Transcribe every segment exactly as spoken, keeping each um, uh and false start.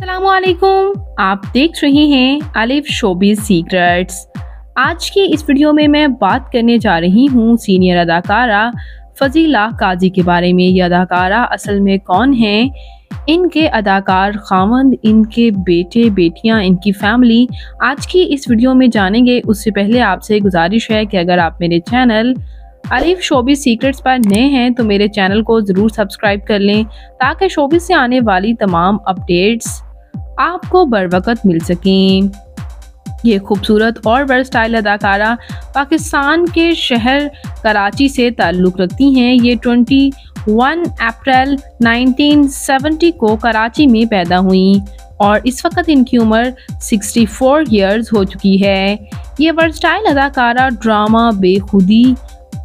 अस्सलामुअलैकुम, आप देख रहे हैं अलिफ शोबिज़ सीक्रेट्स। आज की इस वीडियो में मैं बात करने जा रही हूँ सीनियर अदाकारा फ़ज़ीला काज़ी के बारे में। ये अदाकारा असल में कौन हैं, इनके अदाकार खावंद, इनके बेटे बेटियां, इनकी फैमिली आज की इस वीडियो में जानेंगे। उससे पहले आपसे गुजारिश है कि अगर आप मेरे चैनल अलिफ शोबिज़ सीक्रेट्स पर नए हैं तो मेरे चैनल को ज़रूर सब्सक्राइब कर लें ताकि शोबिज़ से आने वाली तमाम अपडेट्स आपको बरवकत मिल सकें। ये खूबसूरत और वर्सटाइल अदाकारा पाकिस्तान के शहर कराची से ताल्लुक़ रखती हैं। ये इक्कीस अप्रैल उन्नीस सौ सत्तर को कराची में पैदा हुई और इस वक्त इनकी उम्र चौंसठ ईयर्स हो चुकी है। ये वर्सटाइल अदाकारा ड्रामा बेखुदी,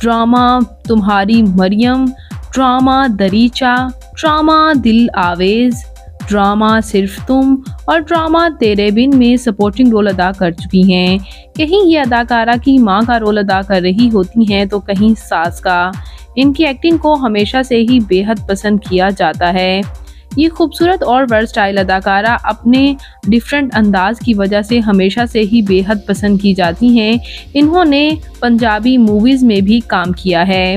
ड्रामा तुम्हारी मरियम, ड्रामा दरीचा, ड्रामा दिल आवेज़, ड्रामा सिर्फ तुम और ड्रामा तेरे बिन में सपोर्टिंग रोल अदा कर चुकी हैं। कहीं ये अदाकारा की मां का रोल अदा कर रही होती हैं तो कहीं सास का। इनकी एक्टिंग को हमेशा से ही बेहद पसंद किया जाता है। ये खूबसूरत और वर्सटाइल अदाकारा अपने डिफरेंट अंदाज की वजह से हमेशा से ही बेहद पसंद की जाती हैं। इन्होंने पंजाबी मूवीज़ में भी काम किया है।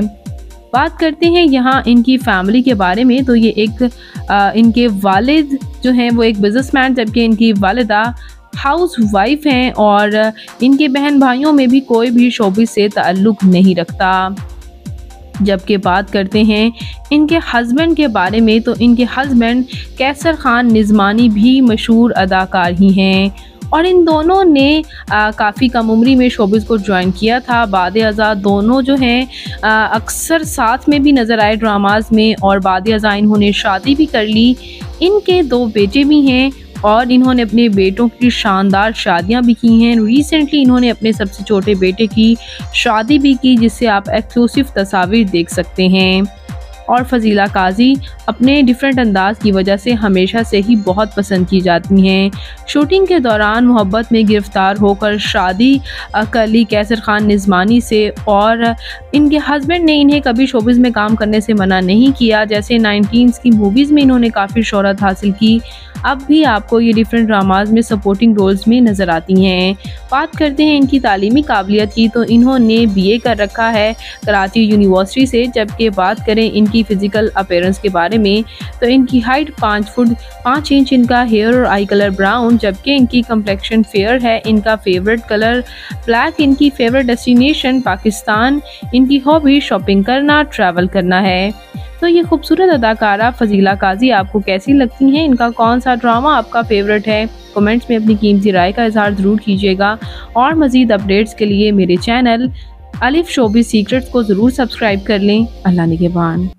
बात करते हैं यहाँ इनकी फैमिली के बारे में, तो ये एक आ, इनके वालिद जो हैं वो एक बिजनेसमैन, जबकि इनकी वालिदा हाउस वाइफ हैं और इनके बहन भाइयों में भी कोई भी शोबिज़ से ताल्लुक़ नहीं रखता। जबकि बात करते हैं इनके हस्बैंड के बारे में, तो इनके हस्बैंड कैसर खान निज़मानी भी मशहूर अदाकार ही हैं और इन दोनों ने काफ़ी कम उम्री में शोबिज़ को ज्वाइन किया था। बाद अज़ा दोनों जो हैं अक्सर साथ में भी नज़र आए ड्रामाज में और बाद अज़ा इन्होंने शादी भी कर ली। इनके दो बेटे भी हैं और इन्होंने अपने बेटों की शानदार शादियां भी की हैं। रिसेंटली इन्होंने अपने सबसे छोटे बेटे की शादी भी की, जिससे आप एक्सक्लूसिव तस्वीर देख सकते हैं। और फ़ज़ीला काज़ी अपने डिफरेंट अंदाज की वजह से हमेशा से ही बहुत पसंद की जाती हैं। शूटिंग के दौरान मोहब्बत में गिरफ़्तार होकर शादी कर ली कैसर खान निज़मानी से और इनके हस्बैंड ने इन्हें कभी शोबिज़ में काम करने से मना नहीं किया। जैसे नाइनटीज़ की मूवीज़ में इन्होंने काफ़ी शोहरत हासिल की। अब भी आपको ये डिफरेंट ड्रामाज में सपोर्टिंग रोल्स में नज़र आती हैं। बात करते हैं इनकी तालीमी काबिलियत की, तो इन्होंने बीए कर रखा है कराची यूनिवर्सिटी से। जबकि बात करें इनकी फ़िज़िकल अपीयरेंस के बारे में, तो इनकी हाइट पाँच फुट पाँच इंच, इनका हेयर और आई कलर ब्राउन, जबकि इनकी कम्प्लेक्शन फेयर है, इनका फेवरेट कलर ब्लैक, इनकी फेवरेट डेस्टिनेशन पाकिस्तान, इनकी हॉबी शॉपिंग करना, ट्रैवल करना है। तो ये खूबसूरत अदाकारा फ़ज़ीला काज़ी आपको कैसी लगती हैं, इनका कौन सा ड्रामा आपका फेवरेट है, कमेंट्स में अपनी कीमती राय का इजहार ज़रूर कीजिएगा। और मज़ीद अपडेट्स के लिए मेरे चैनल अलिफ शोबिज़ सीक्रेट्स को ज़रूर सब्सक्राइब कर लें। अल्लाह निगहबान।